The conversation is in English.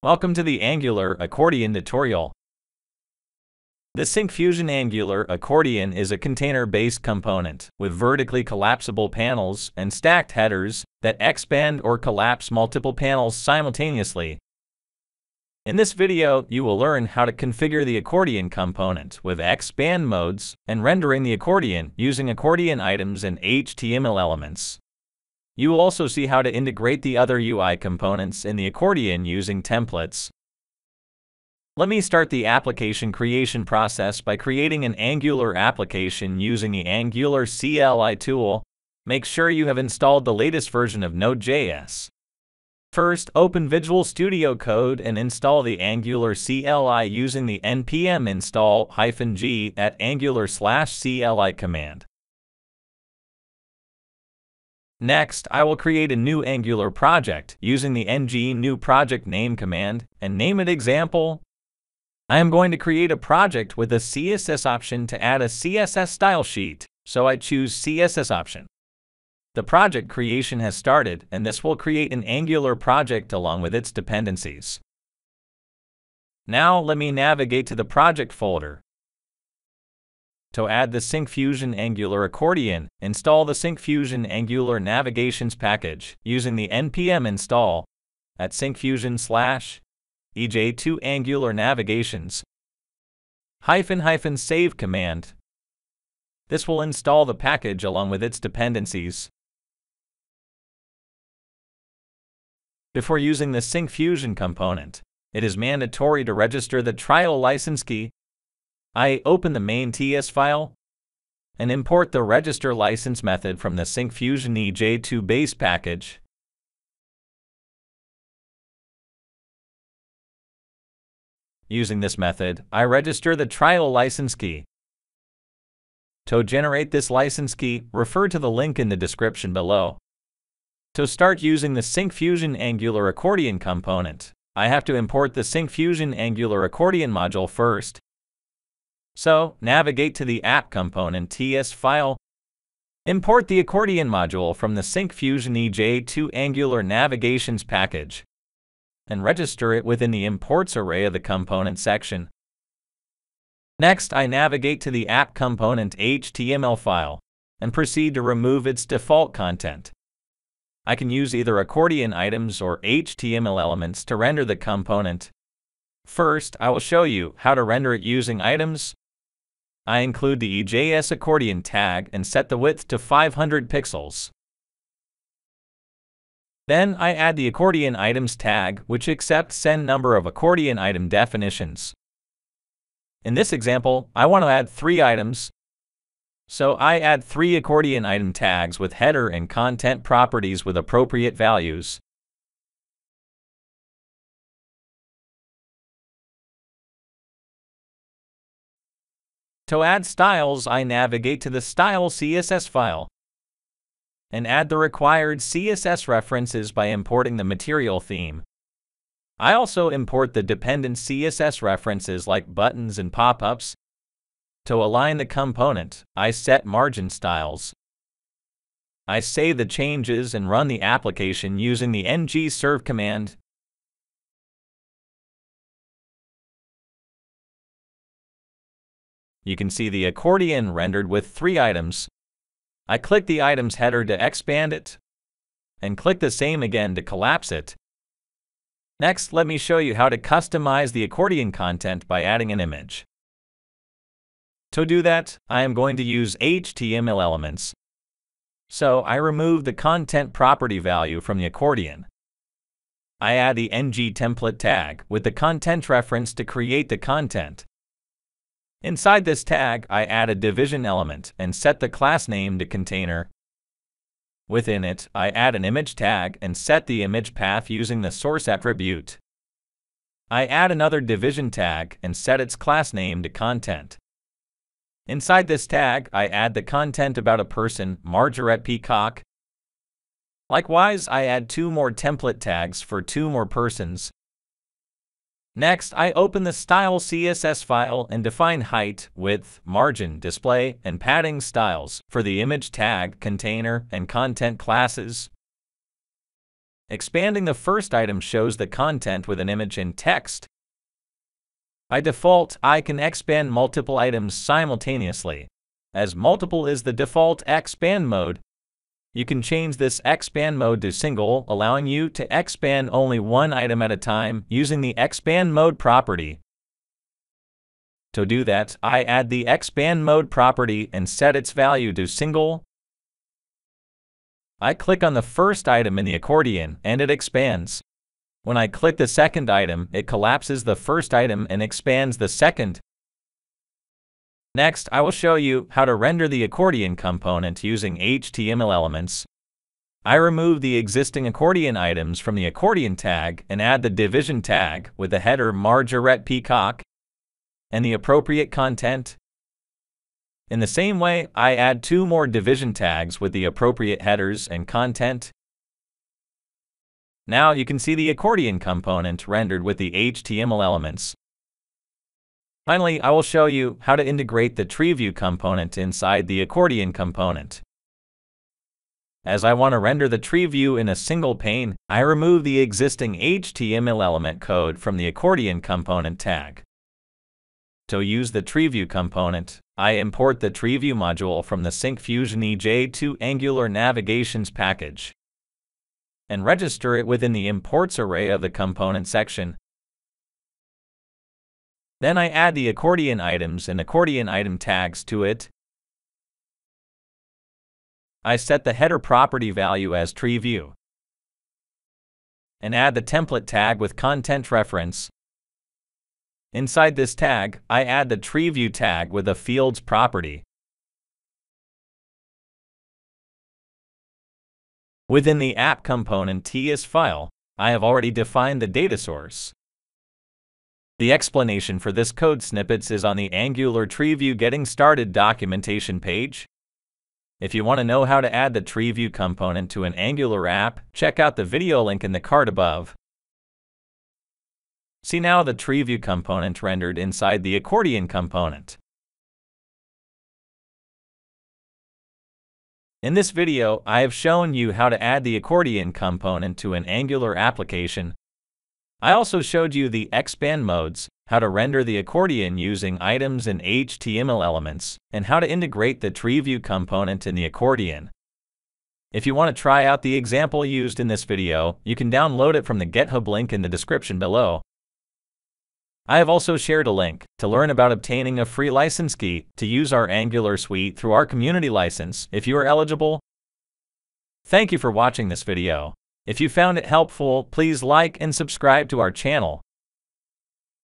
Welcome to the Angular Accordion tutorial. The SyncFusion Angular Accordion is a container-based component with vertically collapsible panels and stacked headers that expand or collapse multiple panels simultaneously. In this video, you will learn how to configure the accordion component with expand modes and rendering the accordion using accordion items and HTML elements. You will also see how to integrate the other UI components in the accordion using templates. Let me start the application creation process by creating an Angular application using the Angular CLI tool. Make sure you have installed the latest version of Node.js. First, open Visual Studio Code and install the Angular CLI using the npm install -g at angular/cli command. Next, I will create a new Angular project using the ng new project name command and name it example. I am going to create a project with a CSS option to add a CSS style sheet, so I choose CSS option. The project creation has started, and this will create an Angular project along with its dependencies. Now let me navigate to the project folder. To add the SyncFusion Angular accordion, install the SyncFusion Angular Navigations package using the npm install at syncfusion/EJ2 Angular Navigations --save command. This will install the package along with its dependencies. Before using the SyncFusion component, it is mandatory to register the trial license key. I open the main TS file and import the register license method from the SyncFusion EJ2 base package. Using this method, I register the trial license key. To generate this license key, refer to the link in the description below. To start using the SyncFusion Angular accordion component, I have to import the SyncFusion Angular accordion module first. So, navigate to the app component TS file. Import the accordion module from the SyncFusion EJ2 Angular Navigations package and register it within the imports array of the component section. Next, I navigate to the app component HTML file and proceed to remove its default content. I can use either accordion items or HTML elements to render the component. First, I will show you how to render it using items. I include the EJS accordion tag and set the width to 500 pixels. Then I add the accordion items tag, which accepts n number of accordion item definitions. In this example, I want to add 3 items. So I add 3 accordion item tags with header and content properties with appropriate values. To add styles, I navigate to the style CSS file and add the required CSS references by importing the material theme. I also import the dependent CSS references like buttons and pop-ups. To align the component, I set margin styles. I save the changes and run the application using the ng-serve command. You can see the accordion rendered with 3 items. I click the item's header to expand it, and click the same again to collapse it. Next, let me show you how to customize the accordion content by adding an image. To do that, I am going to use HTML elements. So I remove the content property value from the accordion. I add the ng-template tag with the content reference to create the content. Inside this tag, I add a division element and set the class name to container. Within it, I add an image tag and set the image path using the source attribute. I add another division tag and set its class name to content. Inside this tag, I add the content about a person, Margaret Peacock. Likewise, I add 2 more template tags for 2 more persons. Next, I open the style CSS file and define height, width, margin, display, and padding styles for the image tag, container, and content classes. Expanding the first item shows the content with an image and text. By default, I can expand multiple items simultaneously. As multiple is the default expand mode, you can change this expand mode to single, allowing you to expand only one item at a time using the expand mode property. To do that, I add the expand mode property and set its value to single. I click on the first item in the accordion and it expands. When I click the second item, it collapses the first item and expands the second. Next, I will show you how to render the accordion component using HTML elements. I remove the existing accordion items from the accordion tag and add the division tag with the header Margaret Peacock and the appropriate content. In the same way, I add two more division tags with the appropriate headers and content. Now you can see the accordion component rendered with the HTML elements. Finally, I will show you how to integrate the TreeView component inside the accordion component. As I want to render the TreeView in a single pane, I remove the existing HTML element code from the accordion component tag. To use the TreeView component, I import the TreeView module from the SyncFusion EJ2 Angular Navigations package and register it within the Imports array of the Component section. Then I add the accordion items and accordion item tags to it. I set the header property value as TreeView and add the template tag with content reference. Inside this tag, I add the TreeView tag with a fields property. Within the app component TS file, I have already defined the data source. The explanation for this code snippets is on the Angular TreeView Getting Started documentation page. If you want to know how to add the TreeView component to an Angular app, check out the video link in the card above. See now the TreeView component rendered inside the accordion component. In this video, I have shown you how to add the accordion component to an Angular application. I also showed you the expand modes, how to render the accordion using items and HTML elements, and how to integrate the TreeView component in the accordion. If you want to try out the example used in this video, you can download it from the GitHub link in the description below. I have also shared a link to learn about obtaining a free license key to use our Angular suite through our community license if you are eligible. Thank you for watching this video. If you found it helpful, please like and subscribe to our channel.